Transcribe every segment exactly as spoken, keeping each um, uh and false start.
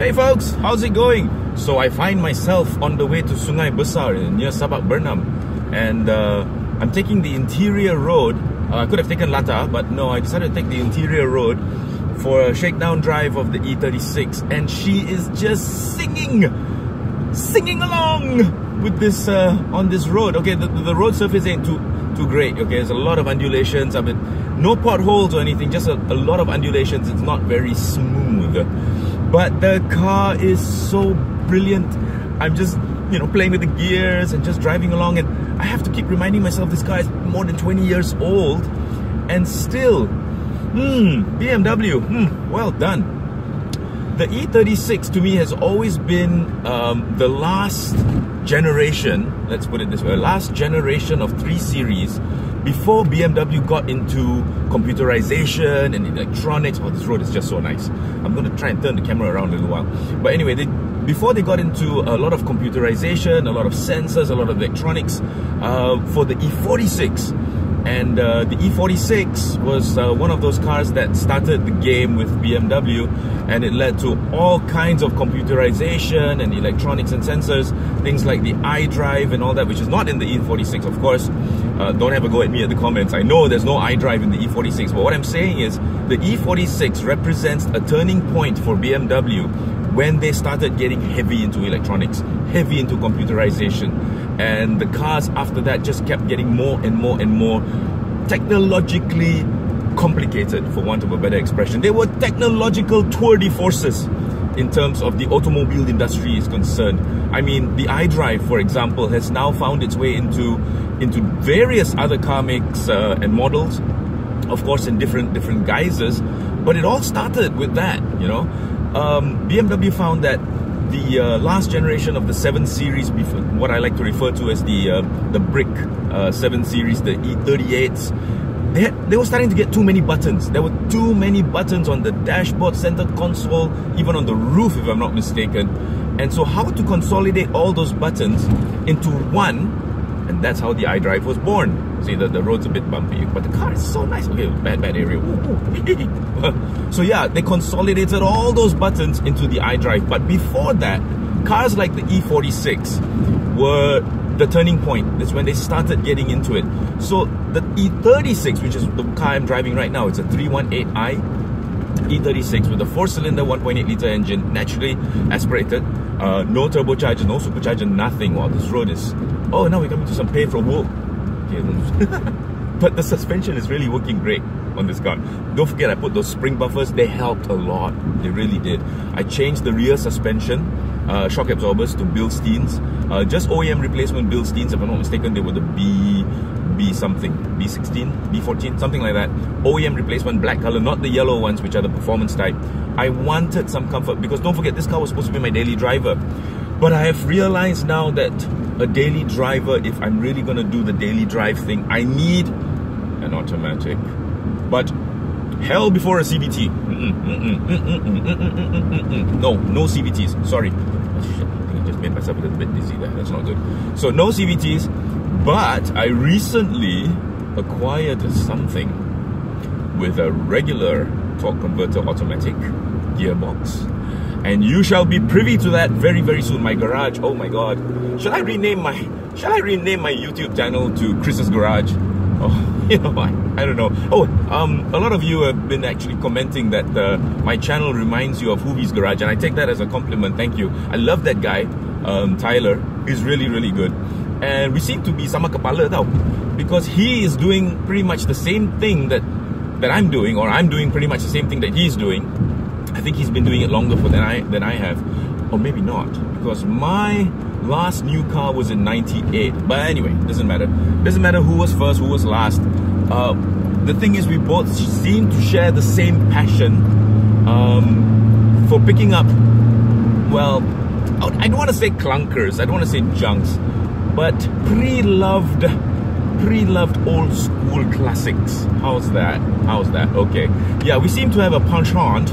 Hey folks, how's it going? So I find myself on the way to Sungai Besar near Sabak Bernam, and uh, I'm taking the interior road. uh, I could have taken Lata, but no, I decided to take the interior road for a shakedown drive of the E thirty-six, and she is just singing singing along with this uh, on this road. Okay, the, the road surface ain't too too great. Okay, there's a lot of undulations. I mean, no potholes or anything, just a, a lot of undulations. It's not very smooth, but the car is so brilliant. I'm just, you know, playing with the gears and just driving along, and I have to keep reminding myself this car is more than twenty years old, and still, hmm, B M W, hmm, well done. The E thirty-six to me has always been um, the last generation, let's put it this way, last generation of three series before B M W got into computerization and electronics. Oh, this road is just so nice. I'm going to try and turn the camera around in a little while. But anyway, they, before they got into a lot of computerization, a lot of sensors, a lot of electronics uh, for the E forty-six. And uh, the E forty-six was uh, one of those cars that started the game with B M W, and it led to all kinds of computerization and electronics and sensors, things like the iDrive and all that, which is not in the E forty-six, of course. Uh, don't have a go at me in the comments. I know there's no iDrive in the E forty-six, but what I'm saying is the E forty-six represents a turning point for B M W when they started getting heavy into electronics, heavy into computerization, and the cars after that just kept getting more and more and more technologically complicated, for want of a better expression. They were technological tour de forces in terms of the automobile industry is concerned. I mean, the iDrive, for example, has now found its way into, into various other car makes uh, and models, of course in different, different guises, but it all started with that, you know. Um, B M W found that the uh, last generation of the seven series, before, what I like to refer to as the uh, the brick uh, seven series, the E thirty-eights, they, had, they were starting to get too many buttons. There were too many buttons on the dashboard, center console, even on the roof if I'm not mistaken. And so how to consolidate all those buttons into one, and that's how the iDrive was born. See, the, the road's a bit bumpy, but the car is so nice. Okay, bad, bad area. So yeah, they consolidated all those buttons into the iDrive. But before that, cars like the E forty-six were the turning point. That's when they started getting into it. So the E thirty-six, which is the car I'm driving right now, it's a three eighteen i. E thirty-six with a four cylinder one point eight litre engine, naturally aspirated, uh, no turbocharger, no supercharger, nothing. Wow, this road is... Oh, now we're coming to some pay for wool. But the suspension is really working great on this car. Don't forget, I put those spring buffers, they helped a lot. They really did. I changed the rear suspension, uh, shock absorbers to Bilsteins, uh, just O E M replacement Bilsteins. If I'm not mistaken, they were the B... B something, B sixteen, B fourteen, something like that. O E M replacement, black color, not the yellow ones, which are the performance type. I wanted some comfort because don't forget, this car was supposed to be my daily driver. But I have realized now that a daily driver, if I'm really going to do the daily drive thing, I need an automatic. But hell before a C V T. No, no C V Ts. Sorry. Oh, shit. I think I just made myself a little bit dizzy there. That's not good. So no C V Ts. But I recently acquired something with a regular torque converter automatic gearbox, and you shall be privy to that very very soon. My garage, oh my god, shall I rename my shall I rename my YouTube channel to Chris's Garage? Oh, you know, I, I don't know. Oh, um, a lot of you have been actually commenting that uh, my channel reminds you of Hoovie's Garage, and I take that as a compliment. Thank you. I love that guy, um, Tyler. He's really really good. And we seem to be sama kepala tau, because he is doing pretty much the same thing that that I'm doing, or I'm doing pretty much the same thing that he's doing. I think he's been doing it longer for than I than I have, or maybe not, because my last new car was in ninety-eight. But anyway, doesn't matter. Doesn't matter who was first, who was last. Uh, the thing is, we both seem to share the same passion um, for picking up. Well, I don't want to say clunkers. I don't want to say junks. But pre-loved, pre-loved old school classics. How's that? How's that? Okay. Yeah, we seem to have a penchant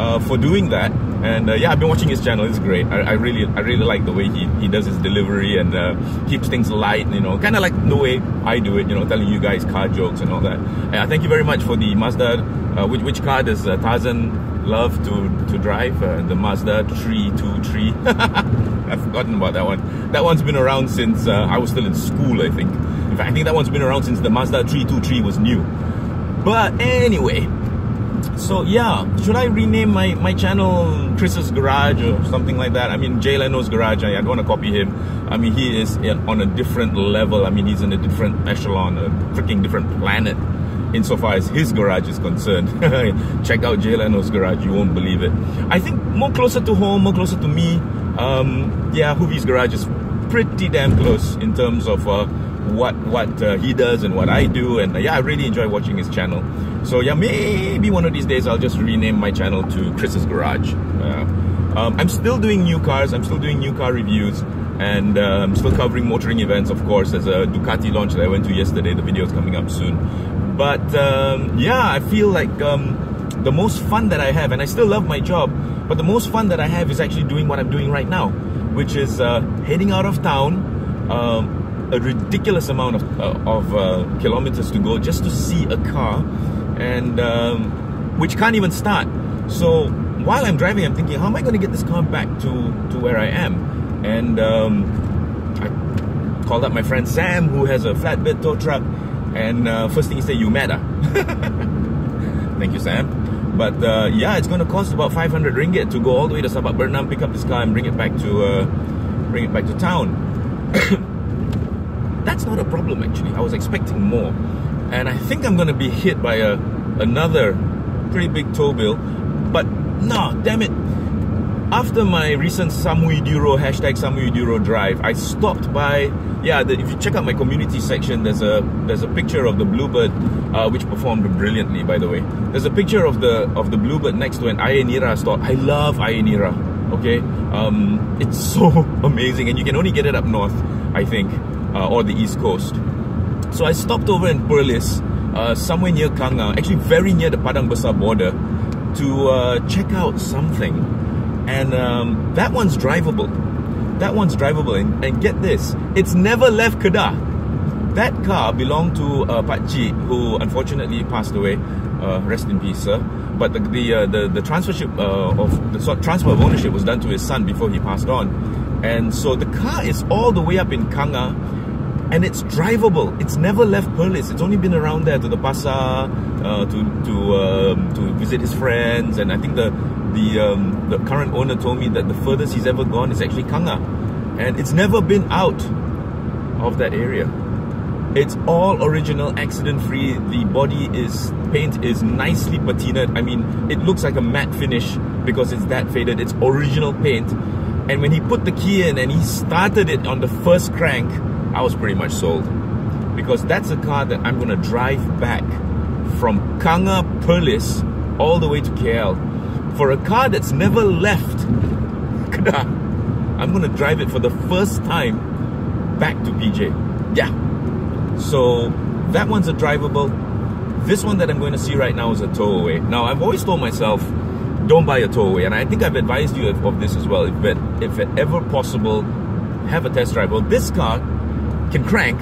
uh, for doing that. And uh, yeah, I've been watching his channel. It's great. I, I really, I really like the way he, he does his delivery and uh, keeps things light. You know, kind of like the way I do it. You know, telling you guys car jokes and all that. Uh, thank you very much for the Mazda. Uh, which which car does uh, Tarzan love to to drive? Uh, the Mazda three two three. I've forgotten about that one. That one's been around since uh, I was still in school, I think. In fact, I think that one's been around since the Mazda three two three was new. But anyway. So yeah, should I rename my, my channel Chris's Garage or something like that? I mean, Jay Leno's Garage, I, I don't want to copy him. I mean, he is on a different level. I mean, he's in a different echelon, a freaking different planet insofar as his garage is concerned. Check out Jay Leno's Garage, you won't believe it. I think more closer to home, more closer to me, um, yeah, Hoovie's Garage is pretty damn close in terms of uh, what what uh, he does and what I do, and uh, yeah, I really enjoy watching his channel. So yeah, maybe one of these days I'll just rename my channel to Chris's Garage. Uh, um, I'm still doing new cars, I'm still doing new car reviews, and uh, I'm still covering motoring events, of course. There's a Ducati launch that I went to yesterday, the video is coming up soon. But um, yeah, I feel like um, the most fun that I have, and I still love my job, but the most fun that I have is actually doing what I'm doing right now, which is uh, heading out of town, um, a ridiculous amount of, uh, of uh, kilometers to go just to see a car, and um, which can't even start. So while I'm driving, I'm thinking, how am I going to get this car back to, to where I am? And um, I called up my friend Sam, who has a flatbed tow truck, and uh, first thing he said, you matter. Thank you, Sam. But uh, yeah, it's going to cost about five hundred ringgit to go all the way to Sabak Bernam, pick up this car, and bring it back to uh, bring it back to town. That's not a problem, actually. I was expecting more, and I think I'm gonna be hit by a another pretty big tow bill. But no, damn it! After my recent Samui Duro hashtag Samui Duro drive, I stopped by. Yeah, the, if you check out my community section, there's a there's a picture of the Bluebird, uh, which performed brilliantly, by the way. There's a picture of the of the Bluebird next to an Ayenira store. I love Ayenira. Okay, um, it's so amazing, and you can only get it up north, I think. Uh, or the East Coast. So I stopped over in Perlis, uh, somewhere near Kanga, actually very near the Padang Besar border, to uh, check out something. And um, that one's drivable. That one's drivable. And, and get this, it's never left Kedah. That car belonged to uh, Pakcik, who unfortunately passed away. Uh, rest in peace, sir. But the the uh, the, the transfership uh, of the sort transfer of ownership was done to his son before he passed on. And so the car is all the way up in Kanga. And it's drivable. It's never left Perlis. It's only been around there to the pasar, uh, to to um, to visit his friends. And I think the the um, the current owner told me that the furthest he's ever gone is actually Kanga, and it's never been out of that area. It's all original, accident-free. The body is paint is nicely patinaed. I mean, it looks like a matte finish because it's that faded. It's original paint. And when he put the key in and he started it on the first crank, I was pretty much sold, because that's a car that I'm going to drive back from Kanga, Perlis, all the way to K L. For a car that's never left Kedah, I'm going to drive it for the first time back to P J. Yeah, so that one's a drivable. This one that I'm going to see right now is a tow away. Now, I've always told myself, don't buy a tow away, and I think I've advised you of this as well. If, it, if it ever possible, have a test drive. Well, this car can crank,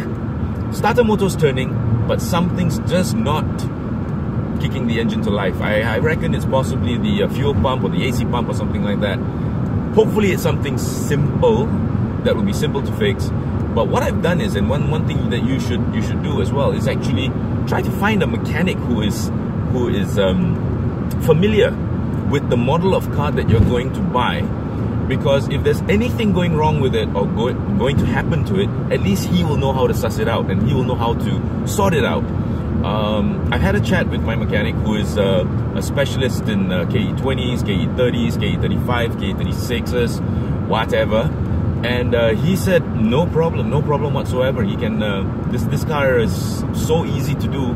starter motor's turning, but something's just not kicking the engine to life. I, I reckon it's possibly the uh, fuel pump or the A C pump or something like that. Hopefully it's something simple that will be simple to fix. But what I've done is, and one, one thing that you should you should do as well, is actually try to find a mechanic who is who is um, familiar with the model of car that you're going to buy. Because if there's anything going wrong with it or go, going to happen to it, at least he will know how to suss it out, and he will know how to sort it out. Um, I've had a chat with my mechanic who is uh, a specialist in uh, K E twenties, K E thirties, K E thirty-five, K E thirty-sixes, whatever. And uh, he said no problem, no problem whatsoever. He can, uh, this, this car is so easy to do.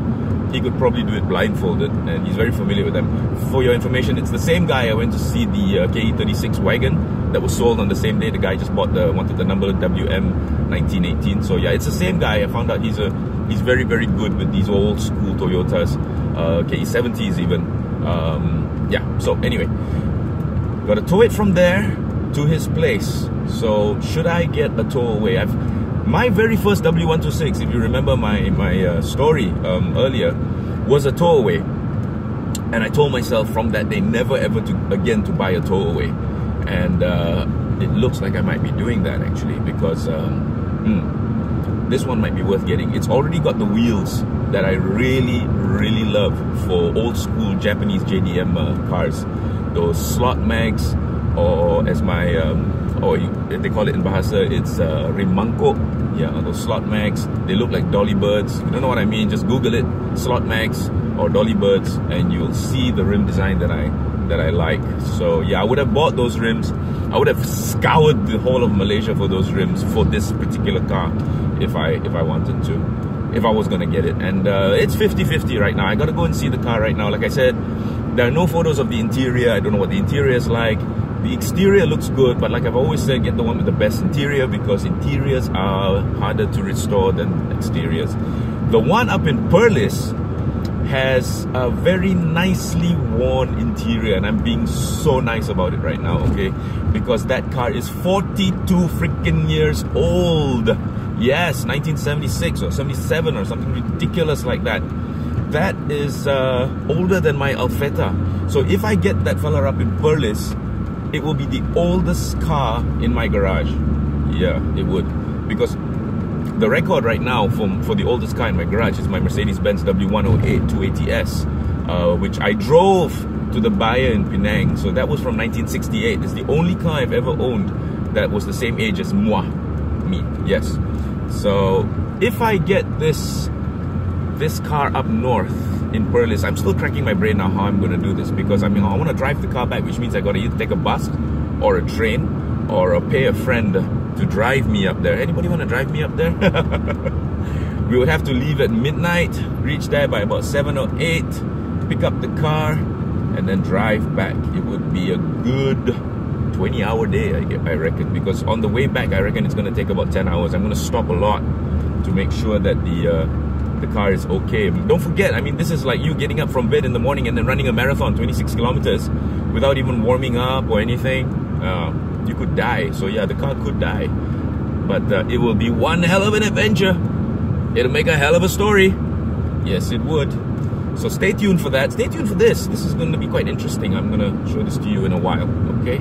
He could probably do it blindfolded, and he's very familiar with them. For your information, it's the same guy I went to see the uh, K E thirty-six wagon that was sold on the same day. The guy just bought the wanted the number W M nineteen eighteen. So yeah, it's the same guy. I found out he's a he's very very good with these old school Toyotas, uh, K E seventies even. Um, yeah. So anyway, Gotta tow it from there to his place. So should I get a tow away? I've, my very first W one twenty-six, if you remember my, my uh, story um, earlier, was a tow away. And I told myself from that day never ever to, again to buy a tow away. And uh, it looks like I might be doing that actually, because um, mm, this one might be worth getting. It's already got the wheels that I really, really love for old school Japanese J D M uh, cars. Those slot mags, or as my, um, or you, they call it in Bahasa, it's uh, Rimanko. Yeah, those slot mags, they look like dolly birds. If you don't know what I mean, just Google it, slot mags or dolly birds, and you'll see the rim design that I that I like. So yeah, I would have bought those rims. I would have scoured the whole of Malaysia for those rims for this particular car if I if I wanted to, if I was gonna get it. And uh, it's fifty fifty right now. I gotta go and see the car right now. Like I said, there are no photos of the interior. I don't know what the interior is like. The exterior looks good, but like I've always said, get the one with the best interior, because interiors are harder to restore than exteriors. The one up in Perlis has a very nicely worn interior, and I'm being so nice about it right now, okay? Because that car is forty-two freaking years old. Yes, nineteen seventy-six or seventy-seven or something ridiculous like that. That is uh, older than my Alfetta. So if I get that fella up in Perlis, it will be the oldest car in my garage. Yeah, it would. Because the record right now for, for the oldest car in my garage is my Mercedes-Benz W one oh eight two eighty S, uh, which I drove to the Baye in Penang. So that was from nineteen sixty-eight. It's the only car I've ever owned that was the same age as moi, me, yes. So if I get this, this car up north in Perlis, I'm still cracking my brain now how I'm going to do this, because I mean, I want to drive the car back, which means I got to either take a bus or a train or a pay a friend to drive me up there. Anybody want to drive me up there? We would have to leave at midnight, reach there by about seven or eight, pick up the car and then drive back. It would be a good twenty hour day, I reckon, because on the way back, I reckon it's going to take about ten hours. I'm going to stop a lot to make sure that the uh, the car is okay. Don't forget, I mean, this is like you getting up from bed in the morning and then running a marathon, twenty-six kilometers, without even warming up or anything. Uh, you could die. So yeah, the car could die. But uh, it will be one hell of an adventure. It'll make a hell of a story. Yes, it would. So stay tuned for that. Stay tuned for this. This is going to be quite interesting. I'm going to show this to you in a while. Okay?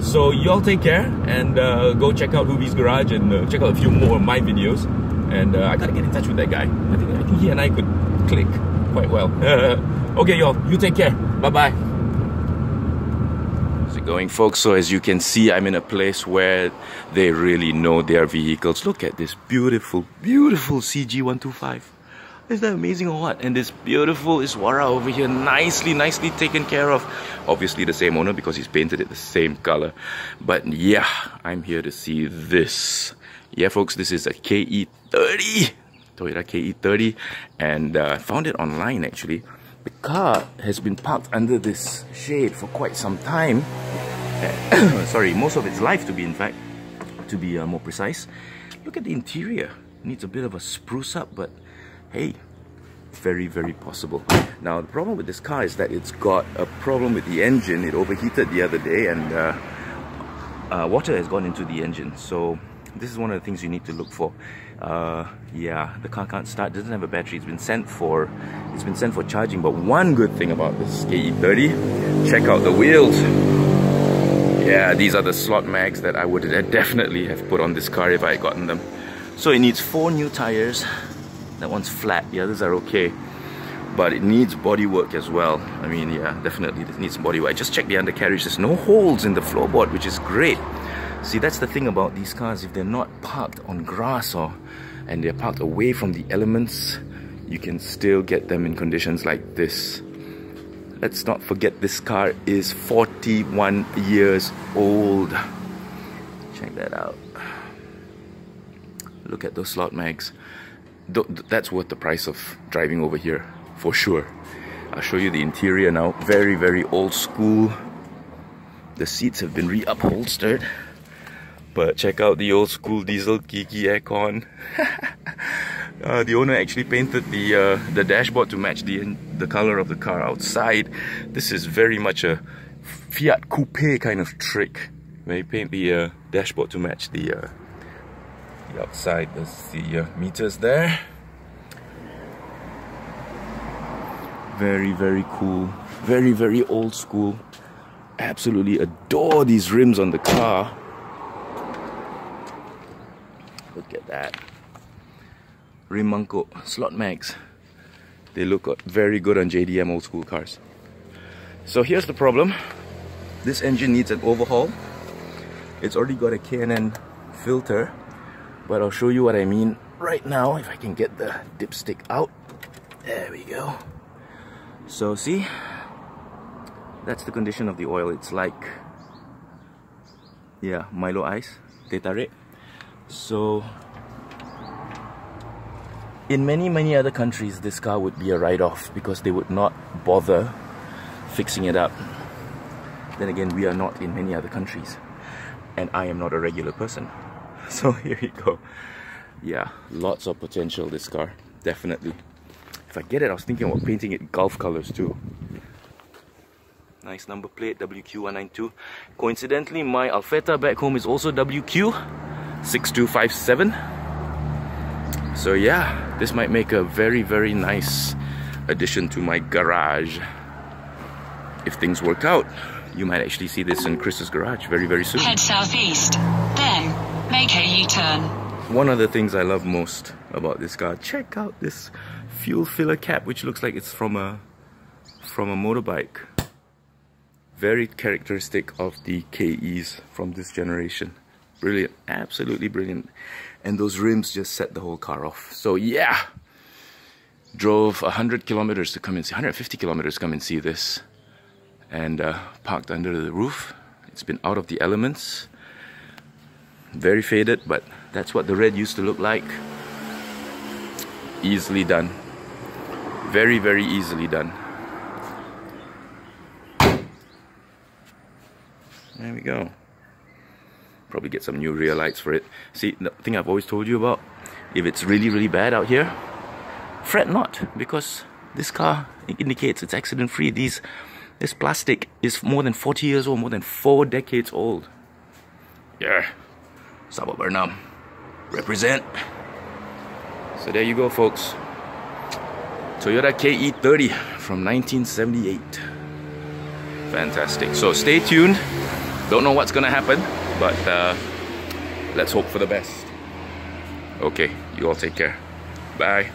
So y'all take care, and uh, go check out Hoovie's Garage, and uh, check out a few more of my videos. And uh, I gotta get in touch with that guy. I think, I think he and I could click quite well. Okay, y'all, you take care. Bye-bye. How's it going, folks? So as you can see, I'm in a place where they really know their vehicles. Look at this beautiful, beautiful C G one twenty-five. Isn't that amazing or what? And this beautiful Iswara over here, nicely, nicely taken care of. Obviously the same owner, because he's painted it the same color. But yeah, I'm here to see this. Yeah, folks, this is a K E thirty, Toyota K E thirty, and I uh, found it online, actually. The car has been parked under this shade for quite some time. Uh, sorry, most of its life, to be in fact, to be uh, more precise. Look at the interior. It needs a bit of a spruce up, but hey, very, very possible. Now, the problem with this car is that it's got a problem with the engine. It overheated the other day, and uh, uh, water has gone into the engine, so this is one of the things you need to look for. Uh, yeah, the car can't start. Doesn't have a battery. It's been sent for, it's been sent for charging. But one good thing about this K E thirty, check out the wheels. Yeah, these are the slot mags that I would have definitely have put on this car if I had gotten them. So it needs four new tires. That one's flat. The others are okay, but it needs body work as well. I mean, yeah, definitely it needs body work. I just checked the undercarriage. There's no holes in the floorboard, which is great. See, that's the thing about these cars. If they're not parked on grass, or and they're parked away from the elements, you can still get them in conditions like this. Let's not forget this car is forty-one years old. Check that out. Look at those slot mags. That's worth the price of driving over here, for sure. I'll show you the interior now. Very, very old school. The seats have been re-upholstered. But check out the old school diesel Kiki aircon. uh, the owner actually painted the uh, the dashboard to match the the color of the car outside. This is very much a Fiat Coupe kind of trick, where you paint the uh, dashboard to match the, uh, the outside. There's the uh, meters there. Very, very cool. Very, very old school. Absolutely adore these rims on the car. Look at that. Rim mangkuk, slot mags. They look very good on J D M old school cars. So here's the problem. This engine needs an overhaul. It's already got a K N N filter, but I'll show you what I mean right now if I can get the dipstick out. There we go. So see, that's the condition of the oil. It's like, yeah, Milo ice, teh tarik. So in many, many other countries, this car would be a write-off because they would not bother fixing it up. Then again, we are not in many other countries, and I am not a regular person. So here you go. Yeah, lots of potential, this car, definitely. If I get it, I was thinking about painting it golf colors too. Nice number plate, W Q one nine two. Coincidentally, my Alfetta back home is also W Q six two five seven. So yeah, this might make a very, very nice addition to my garage. If things work out, you might actually see this in Chris's garage very, very soon. Head southeast, then make a U-turn. One of the things I love most about this car, check out this fuel filler cap, which looks like it's from a, from a motorbike. Very characteristic of the K Es from this generation. Brilliant, absolutely brilliant. And those rims just set the whole car off. So yeah, drove one hundred kilometers to come and see, one hundred fifty kilometers to come and see this. And uh, parked under the roof. It's been out of the elements. Very faded, but that's what the red used to look like. Easily done. Very, very easily done. There we go. Probably get some new rear lights for it. See, the thing I've always told you about, if it's really, really bad out here, fret not, because this car indicates it's accident-free. These This plastic is more than forty years old, more than four decades old. Yeah, Sabak Bernam, represent. So there you go, folks. Toyota K E thirty from nineteen seventy-eight. Fantastic. So stay tuned. Don't know what's gonna happen, but uh, let's hope for the best. Okay, you all take care. Bye.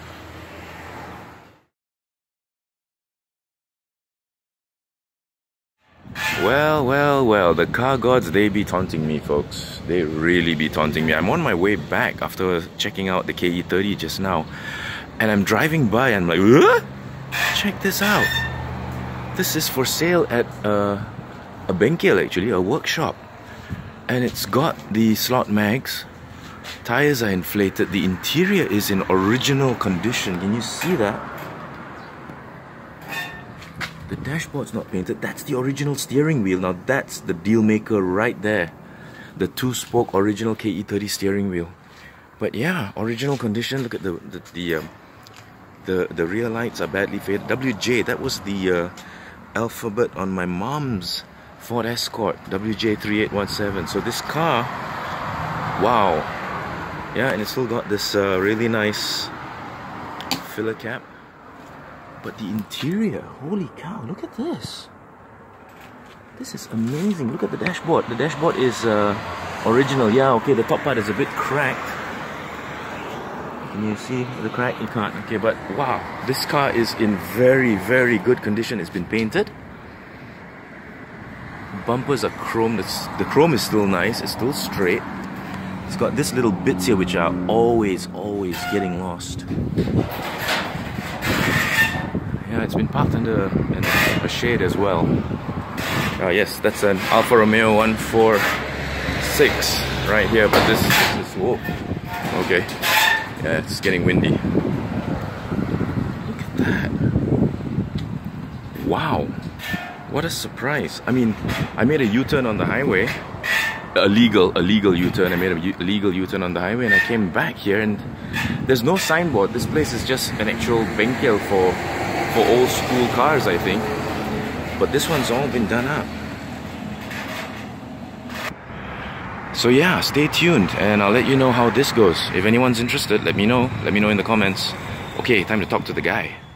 Well, well, well, the car gods, they be taunting me, folks. They really be taunting me. I'm on my way back after checking out the K E thirty just now, and I'm driving by and I'm like, huh? Check this out. This is for sale at uh, a bengkel, actually, a workshop. And it's got the slot mags. Tires are inflated. The interior is in original condition. Can you see that? The dashboard's not painted. That's the original steering wheel. Now that's the deal maker right there. The two-spoke original K E thirty steering wheel. But yeah, original condition. Look at the the the, um, the, the rear lights are badly faded. W J, that was the uh, alphabet on my mom's Ford Escort. W J three eight one seven. So this car, wow. Yeah, and it's still got this uh, really nice filler cap. But the interior, holy cow, look at this. This is amazing. Look at the dashboard. The dashboard is uh, original. Yeah, okay, the top part is a bit cracked. Can you see the crack? You can't. Okay, but wow, this car is in very, very good condition. It's been painted. Bumpers are chrome. It's, the chrome is still nice. It's still straight. It's got these little bits here which are always, always getting lost. Yeah, it's been parked under a shade as well. Oh yes, that's an Alfa Romeo one four six right here, but this is, whoa, okay. Yeah, it's getting windy. Look at that. Wow, what a surprise. I mean, I made a U-turn on the highway, a legal, a legal U-turn. I made a legal U-turn on the highway and I came back here and there's no signboard. This place is just an actual bengkel for... for old school cars, I think, but this one's all been done up. So yeah, stay tuned and I'll let you know how this goes. If anyone's interested, let me know. Let me know in the comments. Okay, time to talk to the guy.